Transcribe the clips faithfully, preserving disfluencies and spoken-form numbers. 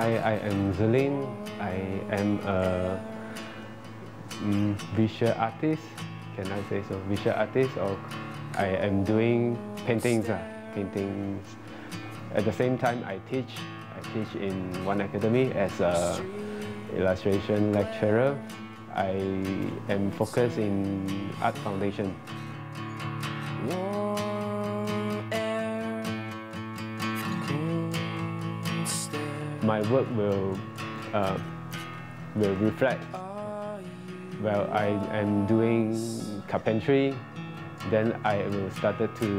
Hi, I am Zelin. I am a um, visual artist. Can I say so? Visual artist, or I am doing paintings. Uh, paintings. At the same time, I teach. I teach in One Academy as a illustration lecturer. I am focused in art foundation. My work will uh, will reflect. Well, I am doing carpentry, then I will start to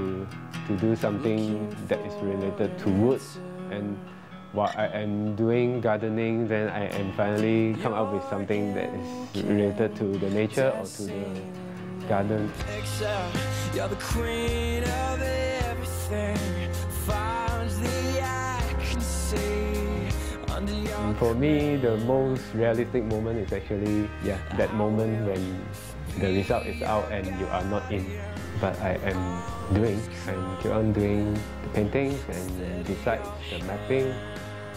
to do something that is related to wood, and while I am doing gardening, then I am finally come up with something that is related to the nature or to the garden. You're the queen of everything. For me, the most realistic moment is actually yeah, that moment when the result is out and you are not in. But I am doing, I keep on doing the paintings and decide the mapping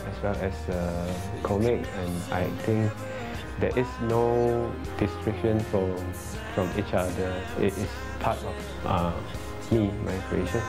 as well as the comic, and I think there is no distinction from, from each other. It is part of uh, me, my creation.